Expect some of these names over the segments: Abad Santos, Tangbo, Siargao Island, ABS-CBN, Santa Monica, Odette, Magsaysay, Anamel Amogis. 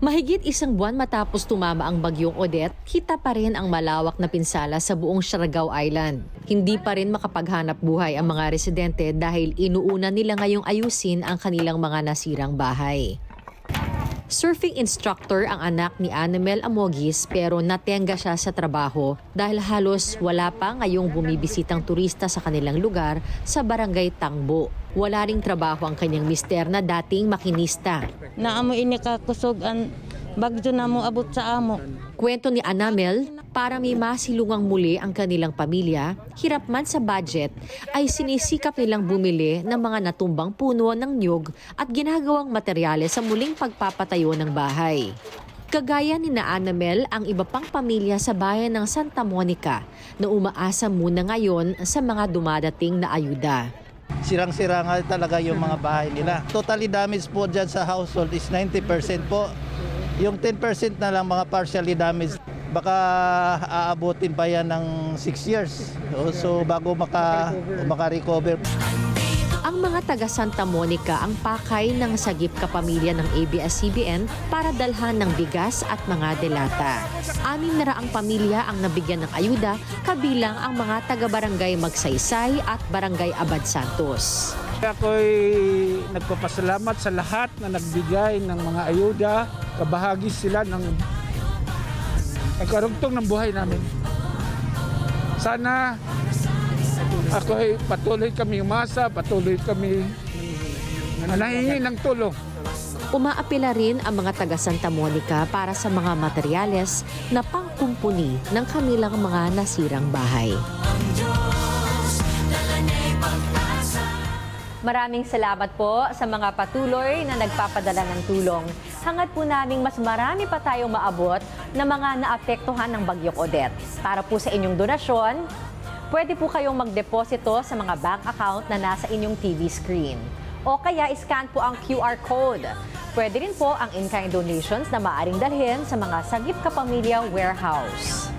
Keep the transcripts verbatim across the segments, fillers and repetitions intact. Mahigit isang buwan matapos tumama ang bagyong Odette, kita pa rin ang malawak na pinsala sa buong Siargao Island. Hindi pa rin makapaghanap buhay ang mga residente dahil inuuna nila ngayong ayusin ang kanilang mga nasirang bahay. Surfing instructor ang anak ni Anamel Amogis pero natenga siya sa trabaho dahil halos wala pa ngayong bumibisitang turista sa kanilang lugar sa barangay Tangbo. Wala ring trabaho ang kanyang mister na dating makinista. Naamoy ini kakusog ang bagyo na mo abot sa amo. Kwento ni Anamel, para may masilungang muli ang kanilang pamilya, hirap man sa budget, ay sinisikap nilang bumili ng mga natumbang puno ng nyug at ginagawang materyales sa muling pagpapatayo ng bahay. Kagaya ni na Anamel ang iba pang pamilya sa bayan ng Santa Monica na umaasa muna ngayon sa mga dumadating na ayuda. Sirang-sira nga talaga yung mga bahay nila. Totally damage po dyan sa household is ninety percent po. Yung ten percent na lang mga partially damaged. Baka aabutin pa yan ng six years so bago maka, maka-recover. Ang mga taga Santa Monica ang pakay ng sagip kapamilya ng A B S C B N para dalhan ng bigas at mga delata. Anim na raang pamilya ang nabigyan ng ayuda, kabilang ang mga taga-barangay Magsaysay at barangay Abad Santos. Ako'y nagpapasalamat sa lahat na nagbigay ng mga ayuda. Kabahagi sila ng nagkarugtong ng buhay namin. Sana ako ay patuloy kami umasa, patuloy kami nahihingi ng tulong. Umaapela rin ang mga taga Santa Monica para sa mga materyales na pangkumpuni ng kanilang mga nasirang bahay. Maraming salamat po sa mga patuloy na nagpapadala ng tulong. Hangad po naming mas marami pa tayong maabot na mga naapektuhan ng bagyong Odette. Para po sa inyong donasyon, pwede po kayong magdeposito sa mga bank account na nasa inyong T V screen. O kaya iscan po ang Q R code. Pwede rin po ang in-kind donations na maaaring dalhin sa mga Sagip Kapamilya Warehouse.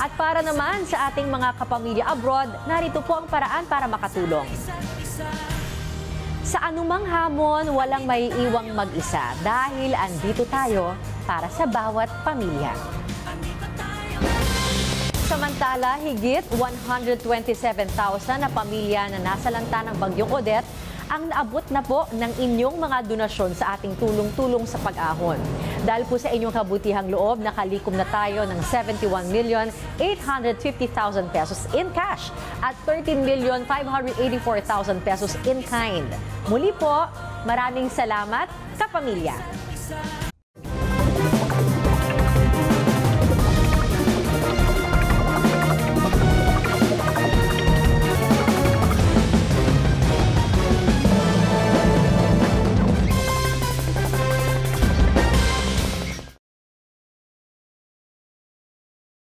At para naman sa ating mga kapamilya abroad, narito po ang paraan para makatulong. Sa anumang hamon, walang maiiwang mag-isa dahil andito tayo para sa bawat pamilya. Samantala, higit one hundred twenty-seven thousand na pamilya na nasa lanta ng bagyong Odette ang naabot na po ng inyong mga donasyon sa ating tulong-tulong sa pag-ahon. Dahil po sa inyong kabutihang loob, nakalikom na tayo ng seventy-one million eight hundred fifty thousand pesos in cash at thirteen million five hundred eighty-four thousand pesos in kind. Muli po, maraming salamat, kapamilya!